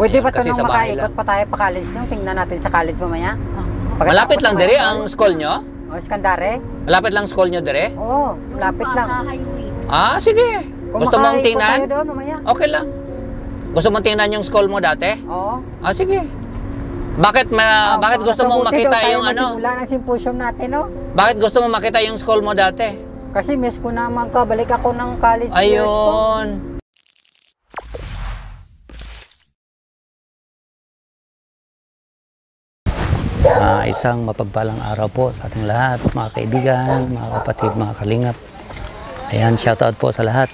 Pwede ba ito nung makaikot pa tayo pa college nung? Tingnan natin sa college mamaya. Malapit lang dire ang school nyo? O, Iskandare. Malapit lang school nyo dire? Oo, malapit lang. Ah, sige. Gusto mong tingnan? Okay lang. Gusto mong tingnan yung school mo dati? Oo. Ah, sige. Bakit gusto mong makita yung ano? Masimula ng symposium natin, no? Bakit gusto mong makita yung school mo dati? Kasi miss ko na magkabalik ako ng college years ko. Ayun. Isang mapagpalang araw po sa ating lahat, mga kaibigan, mga kapatid, mga kalingap. Ayan, shoutout po sa lahat.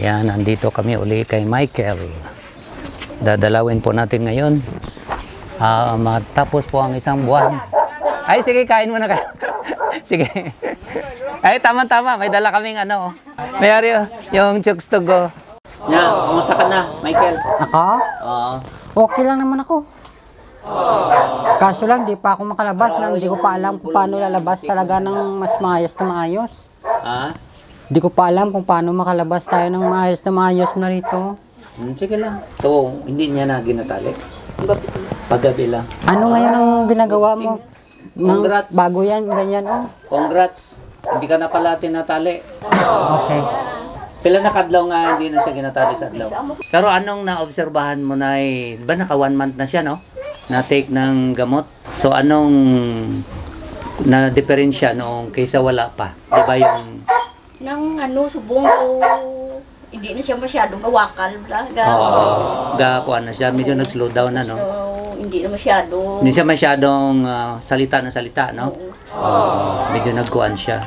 Ayan, nandito kami uli kay Michael. Dadalawin po natin ngayon. Matapos po ang isang buwan. Ay, sige, kain muna kayo. Sige. Ay, tama-tama. May dala kaming ano. Mayari, yung chokes to go. Yeah, kamusta ka na, Michael? Ako? Oo. Okay lang naman ako. Kaso lang, di pa ako makalabas lang. Di ko pa alam kung paano lalabas talaga ng mas maayos na maayos. Ha? Di ko pa alam kung paano makalabas tayo ng maayos na maayos na rito. Sige lang. So, hindi niya na ginatalik? Paggabi lang. Ano ngayon ang ginagawa mo? Congrats. Bago yan, ganyan o. Congrats. Hindi ka na pala tinatali. Okay. Pila na kadlaw nga, hindi na siya ginatali sa adlaw. Pero anong naobserbahan mo na eh, ba naka 1 month na siya, no? Na-take ng gamot. So, anong na-diferensya noong kaysa wala pa? Di ba yung... Nang ano, subong ko, hindi na siya masyadong awakal. Gapuan na siya. Medyo nag-slow down na, no? So, hindi na masyadong... Hindi siya masyadong salita na salita, no? Medyo nagkuhan siya.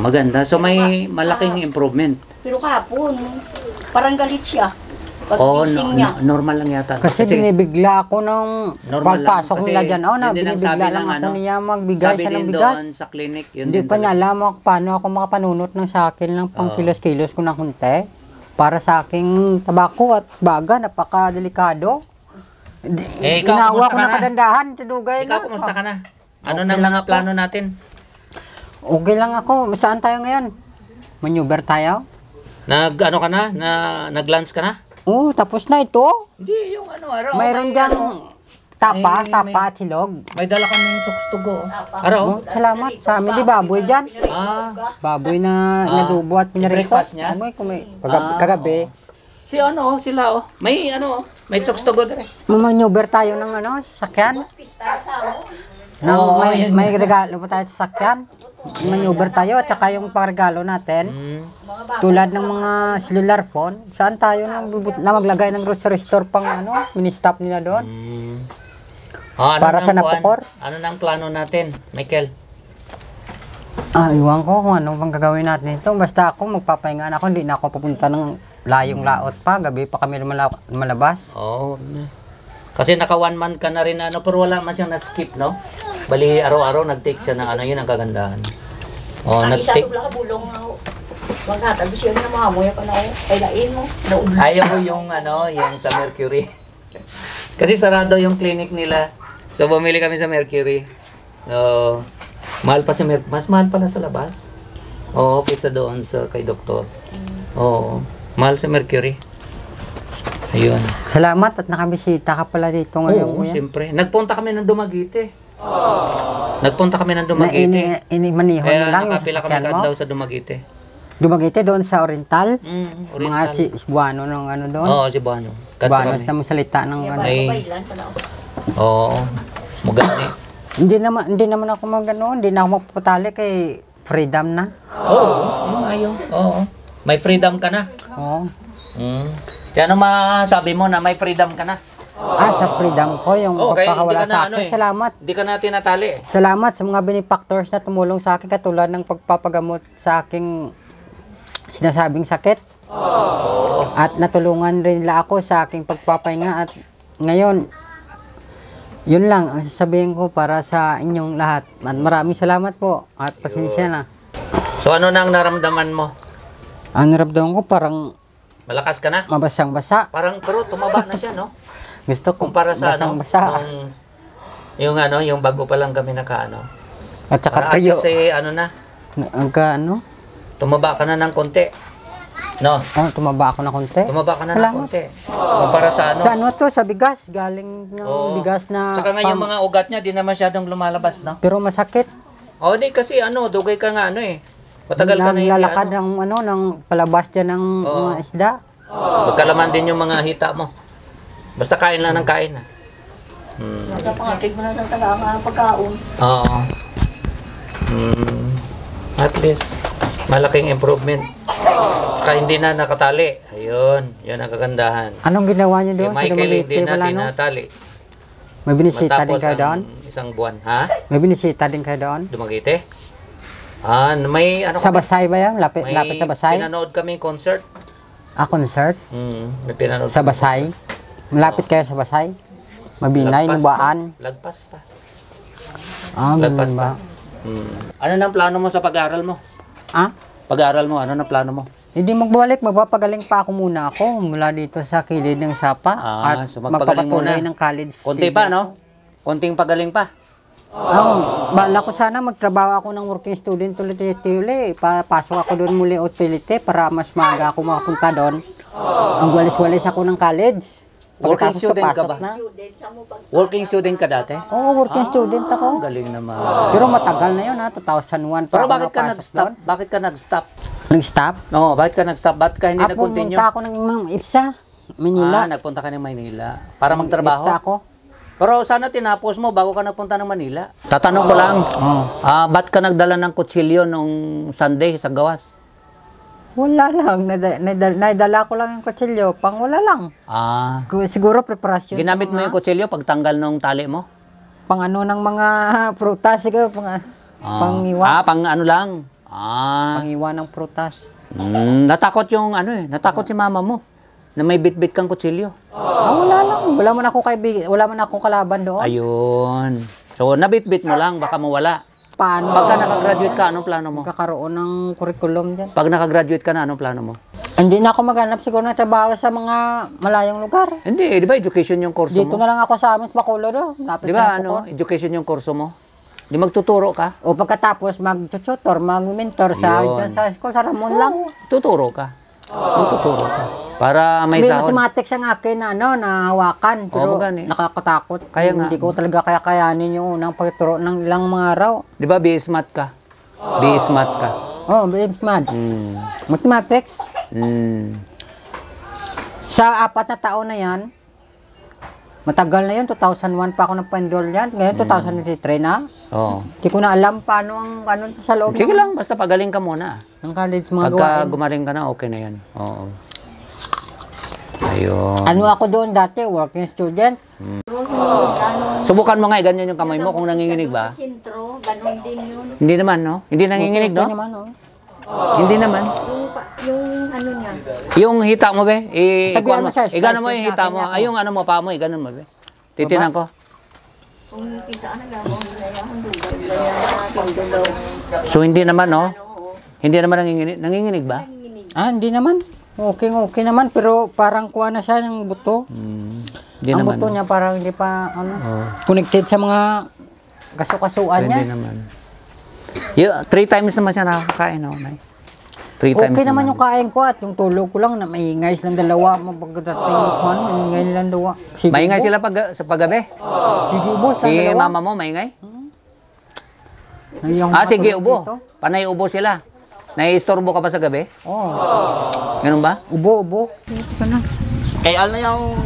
Maganda. So, may malaking improvement. Pero kahapon, parang galit siya. Oo, normal lang yata. Kasi binibigla ako ng pagpasok nila dyan. Oo, binibigla lang ako niya magbigay siya ng bigas. Sabi din doon sa clinic. Hindi pa niya alam paano ako makapanunot ng sa akin ng pang kilos-kilos ko ng hunte para sa aking tabako at baga. Napakadelikado. Ginawa ko ng kadandahan. Ikaw, kumusta ka na? Ano nang mga plano natin? Okay lang ako. Saan tayo ngayon? Maneuver tayo? Nag-ano ka na? Nag-lunch ka na? Oo, tapos na ito. Hindi, yung ano, araw. Mayroon dyang tapa, silog. May dala kami yung chokes to go. Araw. Salamat. Sa amin, di baboy dyan. Baboy na nadubo at pinarito. Breakfast niya? Kagabi. Si ano, sila oh. May ano, may chokes to go dyan eh. Mamaneuver tayo ng ano, sasakyan. May regalo pa tayo sa sasakyan. Maneuver tayo at saka yung pagregalo natin. Tulad ng mga cellular phone, saan tayo na maglagay ng grocery store pang ano, mini-stop nila doon? Para sa napukor? Ano nang plano natin, Michael? Iwan ko kung anong pang gagawin natin ito. Basta ako, magpapahingaan ako, hindi na ako papunta ng layong laot pa. Gabi pa kami malabas. Oo. Kasi naka 1 month ka na rin, ano, pero wala man siyang na-skip, no? Bali, araw-araw nag-take siya ng ano, yun ang kagandahan. Oo, nag-take. Wag na, tapos yun na mahamoy pa na ako. Kailain mo. Ayaw ko yung ano, yung sa Mercury. Kasi sarado yung clinic nila. So, bumili kami sa Mercury. So, mahal pa sa Mercury. Mas mahal pala sa labas. Oo, kaysa doon sa kay doktor. Oo, mahal sa Mercury. Ayun. Salamat at nakabisita ka pala dito ngayon. Oo, siyempre. Nagpunta kami ng Dumaguete. Nagpunta kami ng Dumaguete. Inimaniho na lang yung sasakyan mo. Kaya nakapila kami kadlaw sa Dumaguete. Dumaguete doon sa Oriental? Mga si Cebuano ng ano doon? Oo, Cebuano. Cebuano sa mga salita ng ano. Oo, magani. Hindi naman ako magano, hindi na ako magpapatali kay freedom na. Oo, ayaw. Oo. May freedom ka na? Oo. Kaya ano masabi mo na may freedom ka na? Sa freedom ko, yung pagpapakawala sa akin. Salamat. Hindi ka na tinatali. Salamat sa mga benefactors na tumulong sa akin katulad ng pagpapagamot sa aking sinasabing sakit. At natulungan rin nila ako sa aking pagpapahinga at ngayon yun lang ang sasabihin ko para sa inyong lahat. At maraming salamat po at pasensya na. So ano na ang naramdaman mo? Ang naramdaman ko parang malakas ka na? Mabasang-basa. Parang pero tumaba na siya, no? Gusto ko kumpara sa basang-basa. Ano, yung ano, yung bago pa lang kami nakaano. At saka kayo. Kasi ano na? Tumaba ka na ng konti. No? Oh, tumaba ako na konti. Tumaba ka na ng konti. Oh. Para sa ano? Sa ano to? Sa bigas. Galing ng bigas na... Tsaka ngayon mga ugat niya, di na masyadong lumalabas, no? Pero masakit. O, di kasi ano, dugay ka nga ano eh. Patagal ka na hindi lalakad ano. Ng ano, ng palabas dyan ng mga isda. Oh. Magkalaman din yung mga hita mo. Basta kain lang ng kain. Nagpangatid mo na sa talang pagkaon. Oo. At least, malaking improvement. Kaya hindi na nakatali. Ayun, yun ang kagandahan. Anong ginawa niyo doon? Si Michael hindi na tinatali. May binisita din kayo doon? Isang buwan. Ha? May binisita din kayo doon? Dumaguete? Ah, may ano? Sa Basay ba yan? Lapit sa Basay? May pinanood kami concert. Ah, concert? May pinanood. Sa Basay? Malapit kayo sa Basay? Mabinay, nubaan? Lagpas pa. Ah, lagpas pa. Ano nang plano mo sa pag-aaral mo? Ah? Pag-aaral mo, ano nang plano mo? Hindi magbalik, magpapagaling pa ako muna mula dito sa kilid ng Sapa at so magpapatuloy ng college. Konti pa, no? Konting pagaling pa. Bala ko sana magtrabaho ako ng working student ulit-ulit. Papasok ako doon muli utility para mas maaga ako makapunta doon. Ang walis-walis ako ng college. Working student ka ba? Working student ka dati? Oo, working student ako. Galing naman. Pero matagal na yun ha, 2001 pa. Pero bakit ka nag-stop? Bakit ka nag-stop? Nag-stop? Oo, bakit ka nag-stop? Bakit ka hindi nag-continue? Pumunta ako ng Ipsa, Manila. Nagpunta ka ng Manila. Para magtrabaho? Ipsa ako. Pero sana tinapos mo bago ka nagpunta ng Manila. Tatanong ko lang, ba't ka nagdala ng kutsilyo nung Sunday sa gawas? Wala lang. Naidala ko lang yung kutsilyo. Pang wala lang. Siguro preparasyon. Ginamit mo yung kutsilyo pagtanggal ng tali mo? Pang ano ng mga prutas. Siguro pang iwan. Pang ano lang. Pang iwan ng prutas. Natakot yung ano eh. Natakot si mama mo. Na may bit-bit kang kutsilyo. Wala lang. Wala man ako kalaban doon. Ayun. So nabit-bit mo lang. Baka mawala. Paano? Pagka nakagraduate ka, anong plano mo? Kakaroon ng curriculum dyan. Pag nakagraduate ka na, anong plano mo? Hindi na ako maghanap siguro ng trabaho sa mga malayong lugar. Hindi, di ba education yung kurso mo? Dito na lang ako sa Amit Bakulo do. Di ba ano, education yung kurso mo? Di magtuturo ka? O pagkatapos mag-tutor, mag-mentor sa school, sa Ramon lang. Tuturo ka. Magtuturo ka. Para may sahod. May mathematics ang akin na ano, nahawakan. Pero nakakatakot. Kaya nga. Hindi ko talaga kaya-kayanin yung unang pagturo ng ilang mga araw. Di ba BS Mat ka? BS Mat ka? Oo, BS Mat. Mathematics. Sa 4 na taon na yan, matagal na yun, 2001 pa ako nag-enroll yan. Ngayon, 2023 na. Hindi ko na alam paano ang ano sa loob. Sige lang, basta pagaling ka muna. Ang college mga gawain. Pagka gumaling ka na, okay na yan. Oo. Ayun. Ano ako doon dati? Working student. Subukan mo nga, ganyan yung kamay mo kung nanginginig ba? Sintro, ganun din yun. Hindi naman, no? Hindi nanginginig, no? Hindi naman. Yung ano niya? Yung hita mo, be? Iganon mo yung hita mo. Ay, yung ano mo, paa mo, iganon mo, be? Titinan ko. So, hindi naman, no? Hindi naman nanginginig. Nanginginig ba? Hindi naman. Okay naman, pero parang kuha na siya yung buto. Ang naman, buto niya parang hindi pa connected sa mga kaso-kasuan niya. Hindi naman. 3 times naman siya nakakain. No? 3 times okay naman yung kain ko at yung tulog ko lang na maingay silang dalawa. Pagdating ko, maingay nilang dalawa. Sige maingay sila sa paggabi? Sige ubo silang dalawa. Si mama mo maingay? Sige ubo. Dito. Panay ubo sila. Nai-istorbo ka ba sa gabi? Oo. Ganun ba? Ubo. Ito na. Kayal na yung...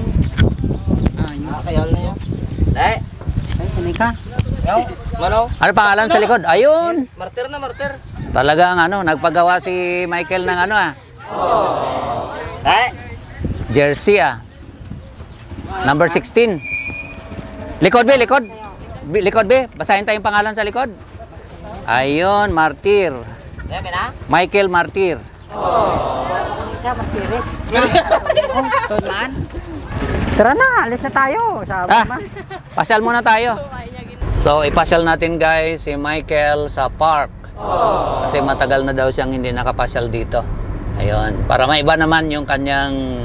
kayal na yung... Ay, kanay ka. Ano pangalan sa likod? Ayun! Martir. Talagang ano, nagpagawa si Michael ng ano jersey Number 16. Likod be. Basahin tayong pangalan sa likod. Ayun, Martir. Michael Martir. Siya Martiris. Tara na, alis na tayo. Pasyal muna tayo. So, ipasyal natin guys si Michael sa park. Kasi matagal na daw siyang hindi nakapasyal dito. Ayun, para maiba naman yung kanyang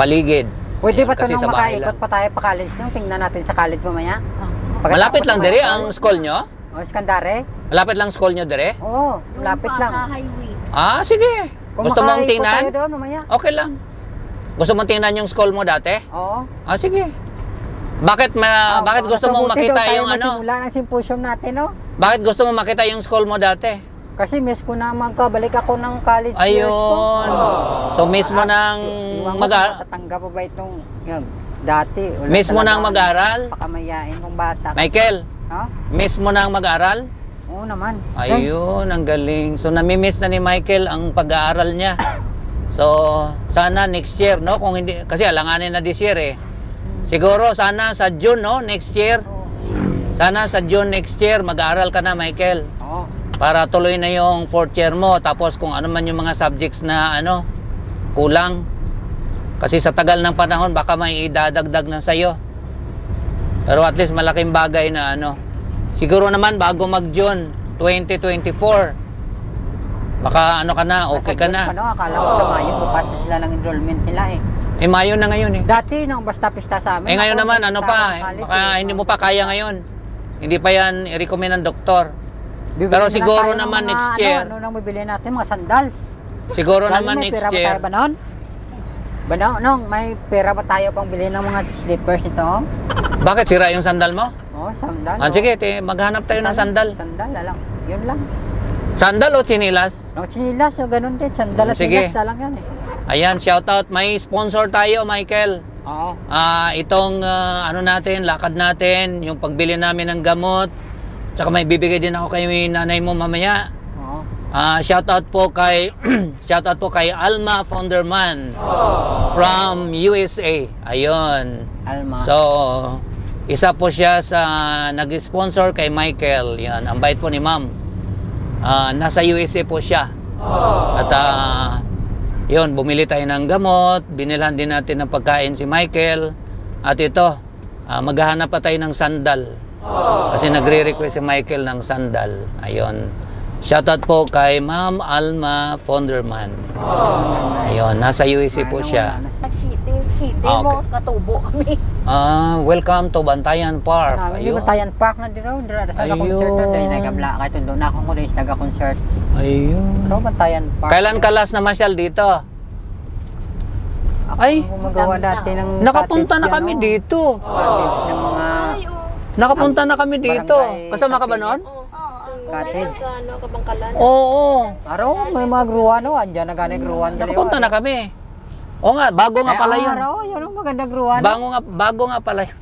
paligid. Pwede ba ito nung makaikot pa tayo pa college nung? Tingnan natin sa college mamaya. Malapit lang diri ang school nyo? O, Skandare. Malapit lang school nyo dire? Oo, malapit lang. Sa highway. Sige. Kung gusto mong tingnan? Tayo doon, okay lang. Gusto mong tingnan yung school mo dati? Oo. Ah, sige. Bakit bakit gusto mong makita yung Simula ng symposium natin, no? Bakit gusto mong makita yung school mo dati? Kasi miss ko naman ka, balik ako ng college years ko. So miss mo nang mag-aral. Tatanggap ba itong dati? Miss mo nang mag-aral? Pakamayain kong bata. Michael, miss mo nang mag-aral? Oo naman. Ayun, ang galing. So nami-miss na ni Michael ang pag-aaral niya. So sana next year, no? Kung hindi, kasi alanganin na this year eh. Siguro sana sa June, no? Next year. Sana sa June next year mag-aaral ka na, Michael. Oo. Para tuloy na yung 4th year mo. Tapos kung ano man yung mga subjects na kulang. Kasi sa tagal ng panahon baka may idadagdag na sa'yo. Pero at least malaking bagay na Siguro naman bago mag-June 2024. Baka ka na, okay ka na. Akala ko sa Mayo, bukas na sila ng enrollment nila eh. Eh, Mayo na ngayon eh. Dati, basta pista sa amin. Eh, ngayon naman, baka hindi mo pa kaya ngayon. Hindi pa yan i-recommend ng doktor. Pero siguro naman next year. Ano nang bibili natin? Mga sandals. Siguro naman next year. May pera ba tayo ba noon? May pera ba tayo pang bilhin ng mga slippers nito? Bakit? Sira yung sandal mo? Oo, sandal. Sige, maghanap tayo ng sandal. Sandal, yun lang. Sandal o chinilas? Chinilas o ganun din. Sandal at chinilas lang yan eh. Ayan, shout out. May sponsor tayo, Michael. Oo. Itong lakad natin, yung pagbili namin ng gamot. Tsaka may bibigay din ako kay nanay mo mamaya. Oo. Shout out po kay Alma Fonderman from USA. Ayun. Alma. So, isa po siya sa nag-sponsor kay Michael. Yan, ang bait po ni Ma'am. Nasa USA po siya. At yun, bumili tayo ng gamot, binilhan din natin ng pagkain si Michael. At ito, maghahanap pa tayo ng sandal. Kasi nagre-request si Michael ng sandal. Ayun. Shoutout po kay Ma'am Alma Fonderman. Ayun, nasa USA po siya. City mo, katubo kami. Welcome to Bantayan Park. Ayun. Bantayan Park na dito. Naga-concert na dahil nagabla ka. Ito doon ako rin naga-concert. Ayun. Pero Bantayan Park. Kailan ka last na masyal dito? Ay, gumagawa dati ng nakapunta na kami dito. Nakapunta na kami dito. Kasama ka ba noon? Cottage. Oo. Araw, may mga gruan. Andiyan na gano'y gruan. Nakapunta na kami. O nga, bago nga pala yun. Yun ang magandang gruan. Bago nga pala yun.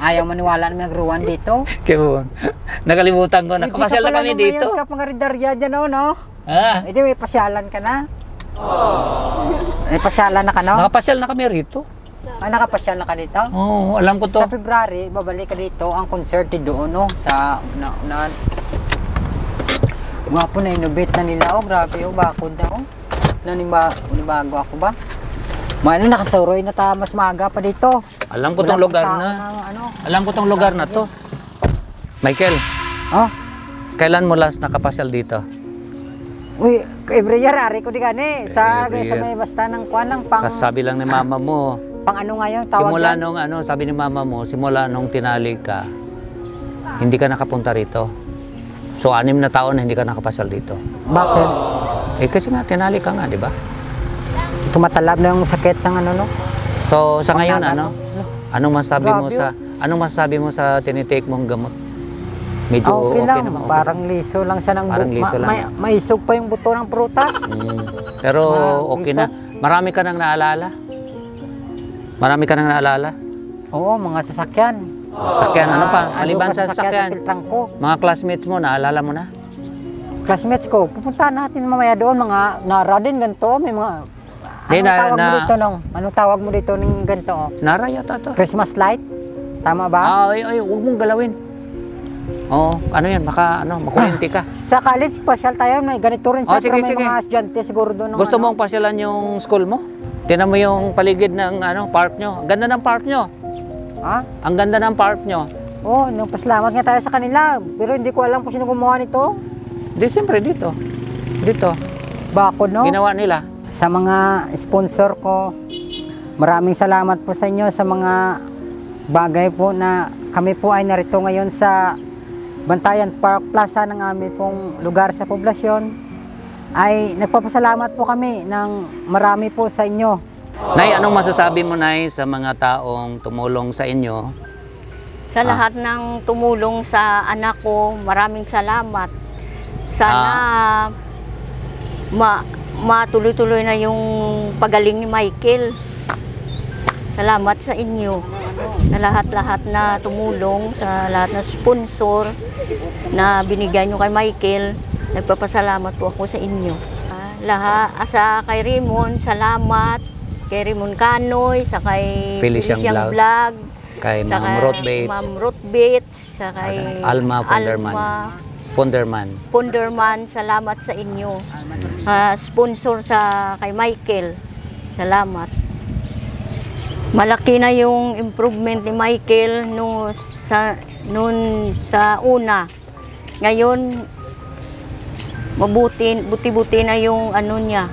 Ayaw maniwala ng mga gruan dito. Kibon. Nakalimutan ko. Nakapasyalan na kami dito. Hindi ka pala ngayon ka dyan Hindi, may pasyalan ka na. May pasyalan na ka Nakapasyal na kami rito. Nakapasyal na ka dito? Oo, alam ko to. Sa February, babalik ka dito. Ang concert doon sa unaan. Gwapo na innovate na nila Grabe bakod Nanibago ako ba? Mano, nakasuroy na tayo mas maaga pa dito. Alam ko tong lugar na. Alam ko tong lugar na to. Michael, kailan mo last nakapasyal dito? Uy, every year, ari ko di gani. Sa may basta ng kuwan ng pang... Kasabi lang ni mama mo. Pang ano nga yun, tawag simula yan? Nung sabi ni mama mo, simula nung tinali ka, hindi ka nakapunta rito. So, 6 na taon na hindi ka nakapasyal dito. Bakit? Eh kasi nga, tinali ka nga, di ba? Tumatalab na yung sakit ng So, sa ngayon, anong masasabi mo sa tinitake mong gamot? Medyo okay naman. Okay. Parang liso lang siya ng buto. Maisog pa yung buto ng prutas. Pero okay na. Marami ka nang naalala? Oo, mga sasakyan. Sasakyan, ano pa? Maliban sa sasakyan. Mga classmates mo, naalala mo na? Classmates ko, pupunta natin mamaya doon, mga nara din ganito, may mga... Anong tawag mo dito ng ganito? Nara yata to. Christmas light? Tama ba? Ay, huwag mong galawin. Oo, makuwente ka. Sa college, pasyal tayo, may ganito rin sa mga estudyante siguro doon. Gusto mong pasyalan yung school mo? Tingnan mo yung paligid ng park nyo. Ang ganda ng park nyo. Ha? Ang ganda ng park nyo. Oo, pasalamat nga tayo sa kanila. Pero hindi ko alam kung sino gumawa nito. Di, siyempre dito. Dito. Bako, ginawa nila. Sa mga sponsor ko, maraming salamat po sa inyo sa mga bagay po na kami po ay narito ngayon sa Bantayan Park Plaza ng aming pong lugar sa poblasyon. ay nagpapasalamat po kami ng marami po sa inyo. Nay, anong masasabi mo, Nay, sa mga taong tumulong sa inyo? Sa lahat ng tumulong sa anak ko, maraming salamat. Sana matuloy-tuloy na yung pagaling ni Michael. Salamat sa inyo na lahat-lahat na tumulong, sa lahat na sponsor na binigay nyo kay Michael. Nagpapasalamat po ako sa inyo. Lahat, asa kay Raymond, salamat. Kay Raymond Canoy, sa kay Felician Blag, kay Ma'am Ruth Bates, sa kay Alma Fonderman. Salamat sa inyo. Sponsor sa kay Michael. Salamat. Malaki na yung improvement ni Michael noon sa una. Ngayon buti-buti na yung ano niya,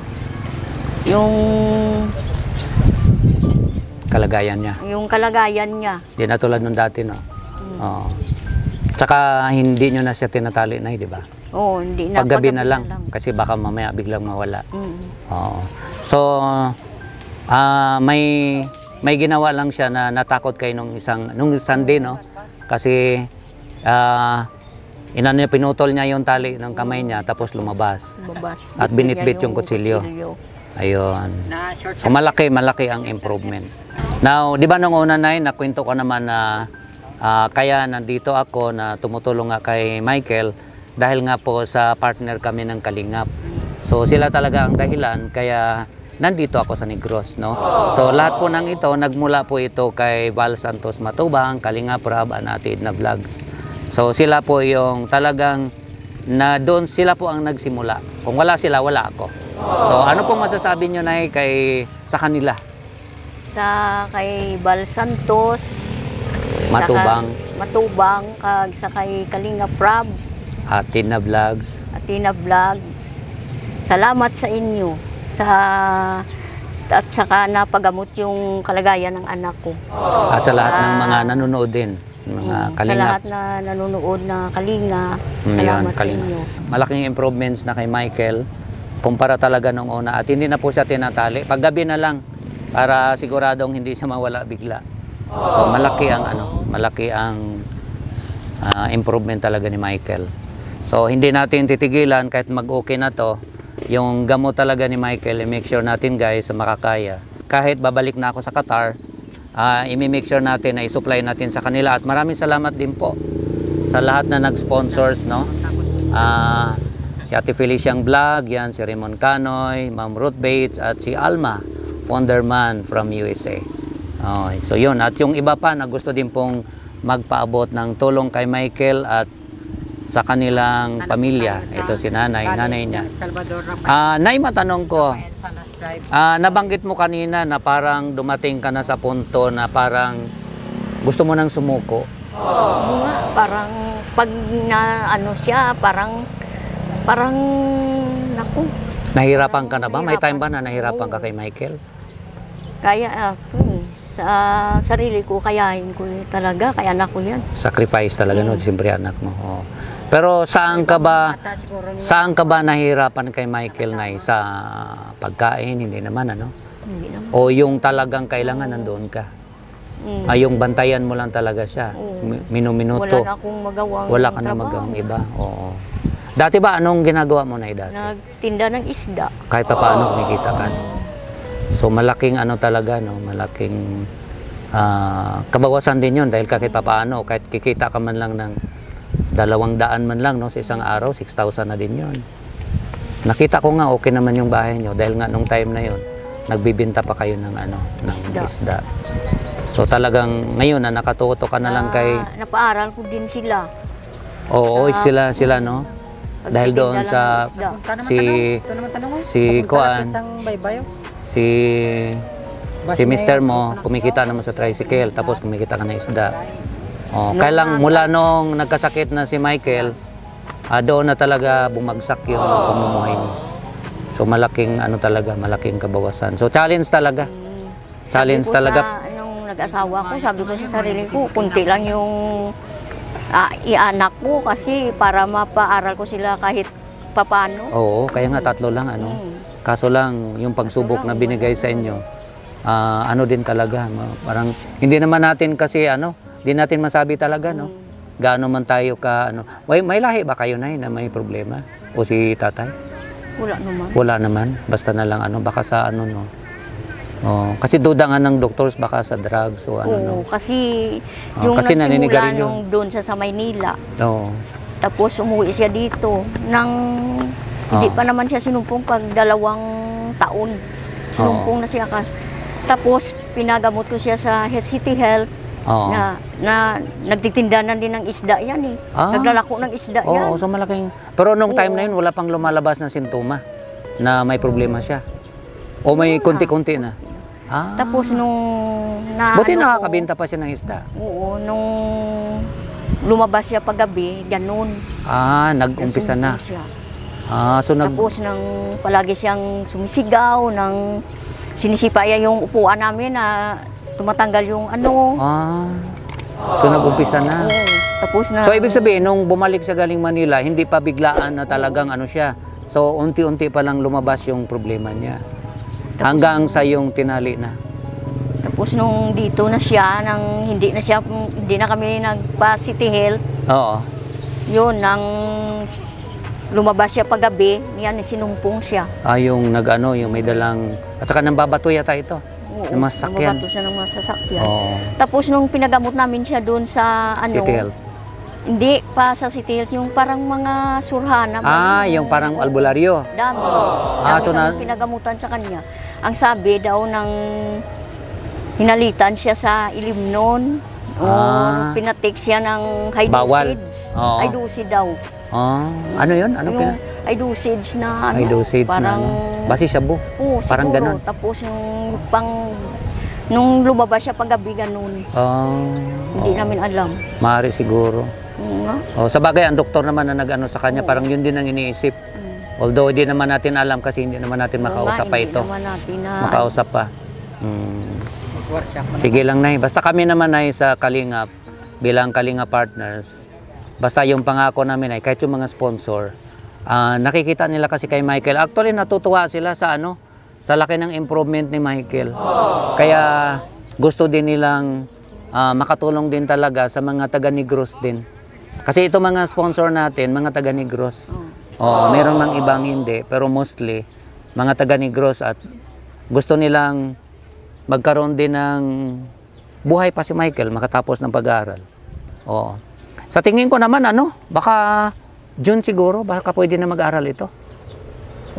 yung kalagayan niya. Hindi na tulad nung dati, no? Oo. Tsaka hindi nyo na siya tinatali, Nay, di ba? Oo, hindi na. Paggabi na lang, kasi baka mamaya biglang mawala. Oo. So, may ginawa lang siya na natakot kayo nung Sunday, no? Kasi, pinutol niya yung tali ng kamay niya, tapos lumabas. At binitbit yung kutsilyo. Ayun. So malaki ang improvement. Now, di ba nung una, Nay, nakwento ko naman na kaya nandito ako na tumutulong nga kay Michael dahil nga po sa partner kami ng Kalingap. So sila talaga ang dahilan kaya nandito ako sa Negros, no? So lahat po ng ito, nagmula po ito kay Val Santos Matubang, Kalingap Rab, Anatid na Vlogs. So sila po yung talagang na doon sila po ang nagsimula. Kung wala sila, wala ako. So ano pong masasabi nyo, Nay, sa kanila? Sa kay Val Santos Matubang, kag sa kay Kalinga Prab, Atina Vlogs. Salamat sa inyo at saka napagamot yung kalagayan ng anak ko. At sa lahat ng mga nanonood din. Sa lahat na nanonood na Kalinga, salamat sa inyo. Malaking improvements na kay Michael kumpara talaga nung una, at hindi na po siya tinatali, paggabi na lang para siguradong hindi siya mawala bigla. So malaki ang improvement talaga ni Michael. So hindi natin titigilan kahit mag-okay na to yung gamot talaga ni Michael. I-make sure natin, guys, sa makakaya, kahit babalik na ako sa Qatar, i-make sure natin na i-supply natin sa kanila. At maraming salamat din po sa lahat na nag-sponsors, no? Si Ate Felician Blag, yan, si Raymond Canoy, Ma'am Ruth Bates, at si Alma Fonderman from USA. So yun, at yung iba pa na gusto din pong magpaabot ng tulong kay Michael at sa kanilang pamilya. Ito si nanay niya. Nay, matanong ko, nabanggit mo kanina na parang dumating ka na sa punto na parang gusto mo nang sumuko. Parang pag na ano siya, parang naku. Nahirapan ka na ba? May time ba na nahirapan ka kay Michael? Kaya ako, sa sarili ko, kayain ko talaga, kaya anak ko yan. Sacrifice talaga, no? Siyempre anak mo. Pero saan ka ba nahirapan kay Michael, Nay? Sa pagkain, hindi naman, ano? Hindi naman. O yung talagang kailangan nandoon ka? Ay, yung bantayan mo lang talaga siya. Minuminuto. Wala na akong magawang wala ka na magawang iba. Dati ba, anong ginagawa mo, Nay, dati? Nagtinda ng isda. Kahit pa paano kumikita ka. So malaking ano talaga, no? Malaking kabawasan din yun dahil kahit pa paano, kahit kikita ka man lang ng 200 man lang, no, sa isang araw, 6,000 na din yun. Nakita ko nga okay naman yung bahay nyo dahil nga nung time na yun, nagbibinta pa kayo ng isda. So talagang ngayon na nakatuto ka na lang kay... Napaaral ko din sila. Oo, sila, no? Dahil doon sa... Si mister mo, kumikita naman sa tricycle, tapos kumikita ka na isda. Kailang mula nung nagkasakit na si Michael, doon na talaga bumagsak yung pamumuhay niya. So malaking kabawasan. So challenge talaga. Nung nag-asawa ko, sabi ko sa sarili ko, kunti lang yung ianak ko kasi para mapaaral ko sila kahit papano. Oo, kaya nga tatlo lang ano. Kaso lang yung pagsubok na binigay sa inyo, ano din talaga, parang hindi naman natin kasi ano, hindi natin masabi talaga no. Gaano man tayo ka ano. May lahi ba kayo na na may problema o si tatay? Wala naman. Wala naman, basta na lang ano, baka sa ano no. Oh, kasi duda nga ng doctors baka sa drugs o ano. Oo, no. Kasi yung kasi nagsimula nung doon sa Maynila. Oo. Tapos umuwi siya dito nang hindi pa naman siya sinumpong pag 2 taon. Sinumpong na siya. Tapos pinagamot ko siya sa City Health na nagtitindahan din ng isda yan eh. Naglalako ng isda yan. Oo, so malaking. Pero nung time na yun wala pang lumalabas na sintoma na may problema siya. O may konti-konti na. Tapos nung buti nakakabenta pa siya ng isda. Oo, nung lumabas siya paggabi, ganun. Nag-umpisa na. Siya. Tapos nang palagi siyang sumisigaw, nang sinisipaya yung upuan namin na tumatanggal yung ano. So nag-umpisa na. Tapos na. So ibig sabihin, nung bumalik siya galing Manila, hindi pa biglaan na talagang ano siya. So unti-unti pa lang lumabas yung problema niya. Tapos, hanggang sa yung tinali na. Tapos nung dito na siya, nang hindi na kami nagpa-City Health. Oo. Yun, nang lumabas siya paggabi, yan, sinumpong siya. Yung nag-ano, yung may dalang, at saka nang babato yata ito. Oo, ng masasakyan. Babato siya ng masasakyan. Oo. Tapos nung pinagamot namin siya doon sa ano, City Health. Hindi pa sa City Health, yung parang mga surhana. Yung parang albularyo. Dami. So na pinagamutan sa kanya. Ang sabi daw ng hinalitan siya sa ilim noon. Pinatik siya ng hydrosides. Hydrosides daw. Ano yun? Ano yung hydrosides na ano? Hydrosides parang na ano? Basi shabu. Parang ganun. Tapos yung pang nung lumabas siya paggabi ganun. Hindi namin alam. Maari siguro. Sa bagay, ang doktor naman na nag-ano sa kanya, parang yun din ang iniisip. Although hindi naman natin alam kasi hindi naman natin makausap pa ito. Makausap pa. Sige lang, Nay. Basta kami naman, Nay, sa Kalingap, bilang Kalingap Partners, basta yung pangako namin, Nay, kahit yung mga sponsor, nakikita nila kasi kay Michael. Actually, natutuwa sila sa ano, sa laki ng improvement ni Michael. Kaya gusto din nilang makatulong din talaga sa mga taga-Negros din. Kasi ito mga sponsor natin, mga taga-Negros. Meron mang ibang hindi, pero mostly mga taga-Negros at gusto nilang magkaroon din ng buhay pa si Michael makatapos ng pag-aaral. Sa tingin ko naman ano, baka June siguro, baka pwede na mag-aaral ito.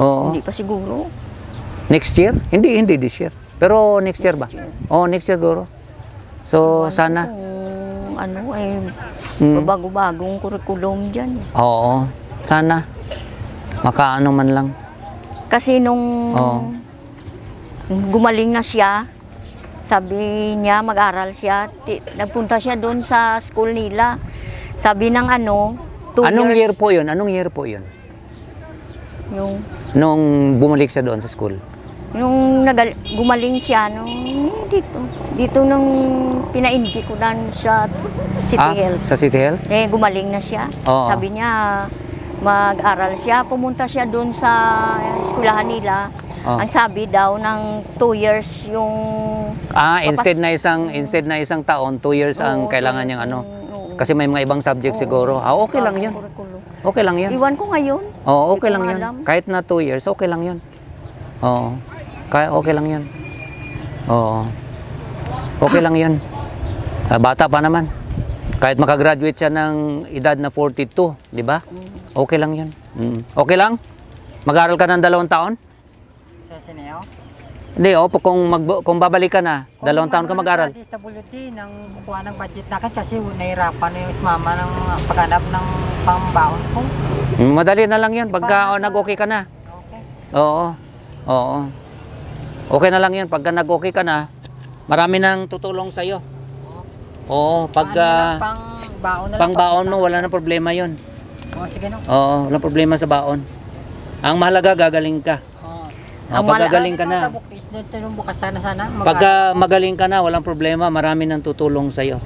Hindi pa siguro. Next year? Hindi this year. Pero next year ba? Next year siguro. So sana babago-bagong kurikulum dyan. Sana makaano man lang. Kasi nung gumaling na siya, sabi niya mag-aral siya, nagpunta siya doon sa school nila. Sabi ng ano, 2 years. Anong year po yun? Anong year po yun? Yung nung bumalik siya doon sa school? Nung gumaling siya, dito nung pinaindi ko lang sa City Health. Sa City Health? Eh, gumaling na siya. Sabi niya, mag-aral siya. Pumunta siya doon sa eskwelahan nila. Ang sabi daw, ng 2 years yung... instead na isang taon, 2 years ang kailangan niyang ano. Kasi may mga ibang subject siguro. Okay lang yun. Okay lang yun. Iwan ko ngayon. Okay lang yun. Kahit na 2 years, okay lang yun. Kaya okay lang yun. Okay lang yun. Bata pa naman. Kahit makagraduate siya ng edad na 42, di ba? Okay lang yun. Okay lang? Mag-aaral ka ng 2 taon? Sa Sineo? Hindi, kung babalik ka na, 2 taon ka mag-aaral. Kung mag-aaral ng kukuha ng budget natin kasi nahirapan na yung ismama ng paghanap ng pambaon ko. Madali na lang yun. Pagka nag-okay ka na. Okay. Oo. Okay na lang yun. Pagka nag-okay ka na, marami nang tutulong sa'yo. Pagka pang baon mo, wala na problema yun. Sige no? Wala problema sa baon. Ang mahalaga, gagaling ka. Pag gagaling ka na. Pagka magaling ka na, walang problema, marami nang tutulong sa'yo.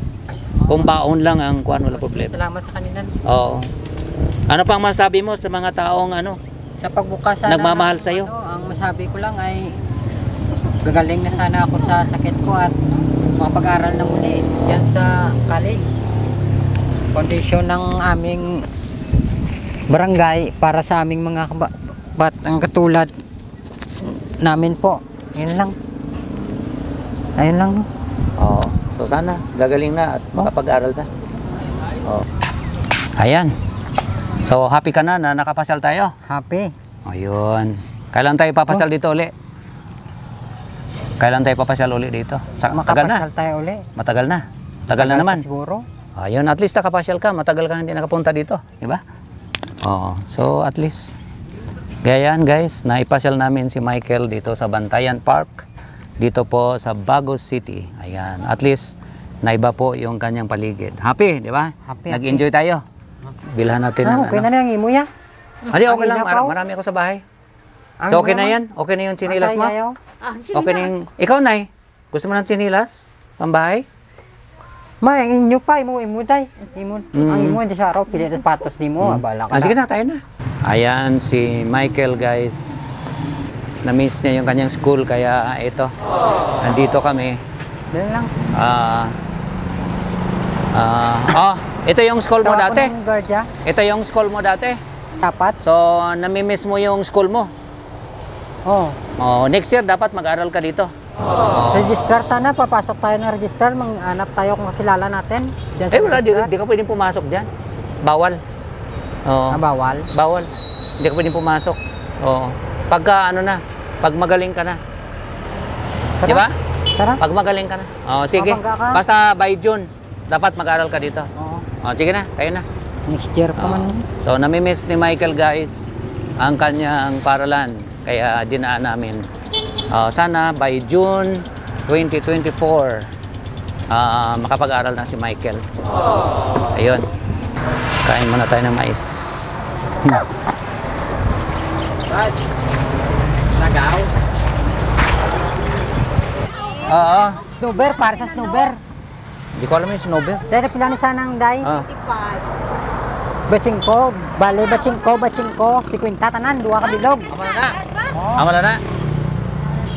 Kung baon lang ang kuan, wala problema. Salamat sa kanila. Ano pang masabi mo sa mga taong ano, sa pagbukas sana nagmamahal sa iyo? Ano, ang masabi ko lang ay gagaling na sana ako sa sakit ko at mapag-aral na muli diyan sa college. Kondisyon ng aming barangay para sa aming mga ang katulad namin po. Yun lang. Ayun lang. Oo. So sana gagaling na at makapag-aral na. Oo. Ayan. So happy ka na nakapasyal tayo? Happy. Ayun. Kailan tayo papasyal dito uli? Kailan tayo papasyal uli dito? Makapasyal tayo uli. Matagal na. Tagal na naman. Siguro. Ayun. At least nakapasyal ka. Matagal ka hindi nakapunta dito. Diba? Oo. So at least... Kaya yan guys, naipasyal namin si Michael dito sa Bantayan Park, dito po sa Baguio City. Ayan, at least naiba po yung kanyang paligid. Happy, di ba? Nag-enjoy tayo. Bilhan natin ng okay ano. Na lang imo ya. Hindi, okay lang. Marami ako sa bahay. So okay na yan? Okay na yung sinilas mo? Okay na yung... Ikaw, Nay? Gusto mo ng sinilas? Pambahay? May, ang inyo pa, imo day. Ang imo, hindi siya araw, pili at patos ni mo. Abala ka na. Sige na, tayo na. Ayan, si Michael guys, na-miss niya yung kanyang school kaya ito, nandito kami. Doon lang. Ito yung school mo dati? Ito yung school mo dati? Dapat. So, nami-miss mo yung school mo? Oo. Oh, next year dapat mag-aral ka dito. Register tayo na, papasok tayo ng register, manganap tayo kung makilala natin. Eh wala, di ka pwedeng pumasok dyan. Bawal. Oo. Bawal? Bawal. Hindi ka pwedeng pumasok. Oo. Pagka ano na, pag magaling ka na. Tara. Diba? Tara. Pag magaling ka na. Oo, sige. Basta by June, dapat mag-aral ka dito. Oo. Oo, sige na, kayo na. Next year pa man. So, nami-miss ni Michael guys, ang kanyang paralan. Kaya dinaan namin. Sana by June 2024, makapag-aral na si Michael. Ayun. Kain muna tayo ng mais. Nagaw? Oo. Snowbear, para sa snowbear. Hindi ko alam yung snowbear. Dahil na pilanin sana ang day. Baching ko, bale, baching ko. Si Quinta, tanan, duha kabilog. Amala na. Amala na.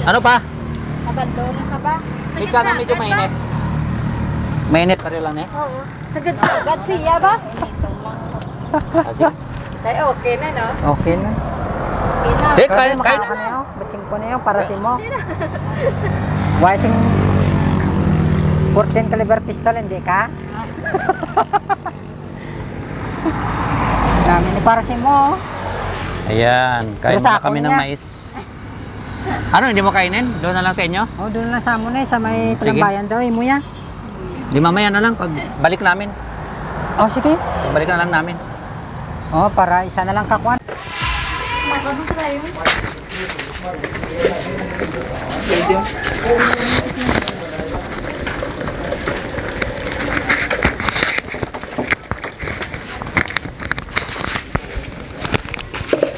Ano pa? Abandong sa ba? Mitsa na medyo mainit. Mainit pa rin lang eh? Oo. Sagad siya ba? Tayo okay na no? Okay na. Okay na. Kaya makakala ka na yun. Batsing ko na yun para si mo. Wasing 14 caliber pistol, hindi ka? Dami na para si mo. Ayan, kain na kami ng mais. Ano, hindi mo kainin? Doon na lang sa inyo? Oo, doon na lang sa mo na eh. Sa may Tulambayan daw, imo yan. Di mamaya na lang, pagbalik namin. Oh, sige. Balik na lang namin. Oh, para isa na lang kakuan.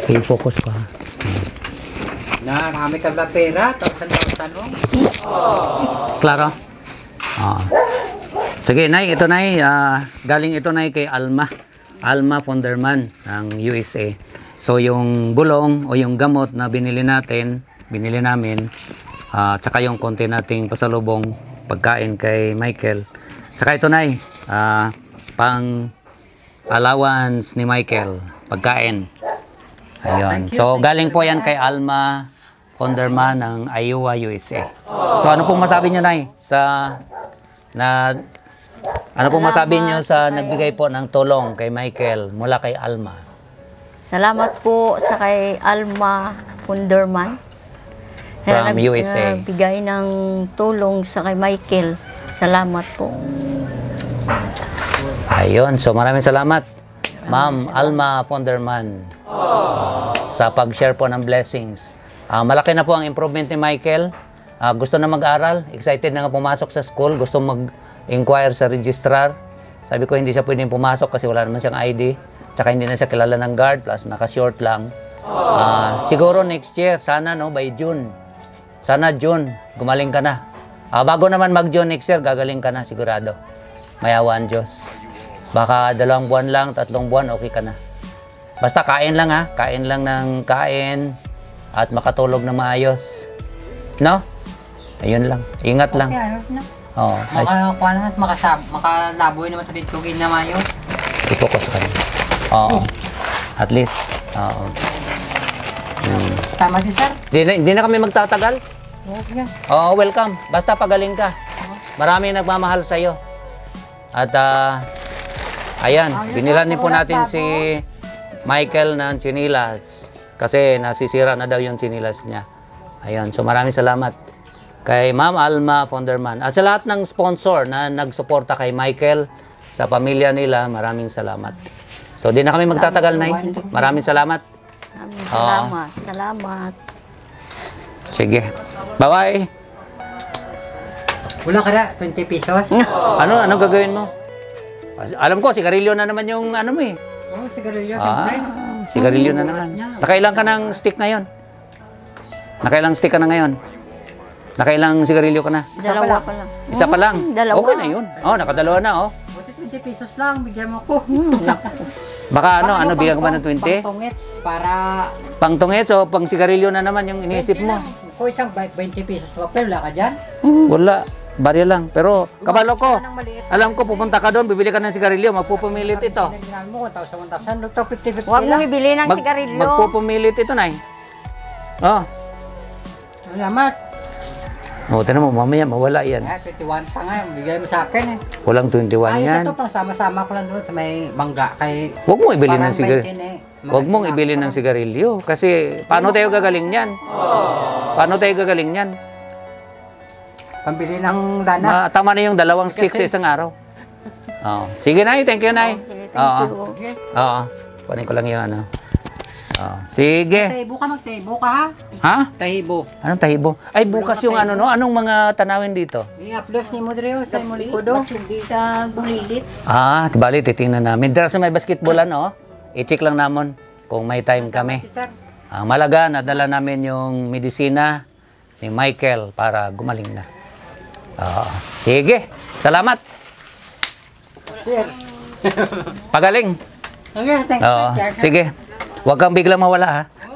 Okay, focus pa. Na, marami ka ba pera? Tanong. Klaro? Oo. Sige, Nay, ito Nay, galing ito Nay kay Alma Fonderman ng USA. So yung bulong o yung gamot na binili namin, tsaka yung konti nating pasalubong pagkain kay Michael. Tsaka ito Nay, pang allowance ni Michael, pagkain. Ayun. So galing po yan kay Alma Fonderman ng Iowa, USA. So ano pong masabi niyo Nay ano pong masabi niyo sa nagbigay po ng tulong kay Michael mula kay Alma? Salamat po sa kay Alma Fonderman from USA. Nagbigay ng tulong sa kay Michael. Salamat po. Ayun, so maraming salamat. Ma'am Alma Fonderman sa pag-share po ng blessings. Malaki na po ang improvement ni Michael. Gusto na mag-aral, excited na nga pumasok sa school, gusto mag-inquire sa registrar. Sabi ko hindi siya pwedeng pumasok kasi wala naman siyang ID, tsaka hindi na siya kilala ng guard, plus naka-short lang. Siguro next year, sana no, by June. Sana June, gumaling ka na. Bago naman mag-June next year, gagaling ka na, sigurado. Mayawa ang Diyos. Baka 2 buwan lang, 3 buwan, okay ka na. Basta kain lang ha. Kain lang ng kain at makatulog na maayos. No? Ayun lang. Ingat lang. Oo. Makalaboy naman sa ditugin na maayos. I-focus ka. Oo. At least. Oo. Tama si sir. Hindi na kami magtatagal. Oo, welcome. Basta pagaling ka. Marami nagmamahal sa'yo. At ayan, binilani po natin si Michael ng chinilas kasi nasisira na daw yung chinilas niya. Ayan, so maraming salamat kay Ma'am Alma Fonderman. At sa lahat ng sponsor na nagsuporta kay Michael sa pamilya nila, maraming salamat. So di na kami magtatagal na. Maraming salamat. Maraming salamat. Salamat. Sige. Bye-bye. Wala ka na, 20 pesos. Ano? Anong gagawin mo? Alam ko, sigarilyo na naman yung ano mo eh. Oo, sigarilyo. Sigarilyo na naman. Nakailang ka ng stick na yon? Nakailang stick ka na ngayon? Nakailang sigarilyo ka na? Dalawa pa lang. Isa pa lang? Dalawa. Okay na yun. Oo, nakadalawa na oh. Buti 20 pesos lang, bigyan mo ko. Baka ano, bigyan ko ba ng 20? Pangtungets para... Pangtungets o pang sigarilyo na naman yung iniisip mo? Ko isang 20 pesos. Wala ka dyan? Wala. Barya lang. Pero, kabalo ko. Alam ko, pupunta ka doon, bibili ka ng sigarilyo. Magpupumilit ito. Huwag mo bibili ng sigarilyo. Magpupumilit ito, Nay. Oh. Salamat. O, tinan mo, mamaya, mawala yan. 21 pa nga. Bigay mo sa akin eh. Walang 21 yan. Ayos ito, sama-sama ko lang doon sa may mangga. Huwag mo ibili ng sigarilyo. Huwag mong ibili ng sigarilyo. Kasi, paano tayo gagaling yan? Paano tayo gagaling yan? Pambili ng lana. Tama na yung dalawang sticks sa isang araw. Oo. Sige, Nay. Thank you, Nay. Sige, thank you. Oo. Kunin ko lang yung ano. Sige. Tahibo ka, magtahibo ka, ha? Ha? Tahibo. Anong tahibo? Ay, bukas yung ano, no? Anong mga tanawin dito? I-uploss ni Modreo sa Molikudo. Sa Bulilit. Ah, bali, titingnan namin. Dara sa may basketballan, no? I-check lang naman kung may time kami. Ang malaga, nadala namin yung medisina ni Michael para gumaling na. Sige. Salamat. Sir. Pagaling. Okay, thank you. Sige. Huwag kang bigla mawala ha.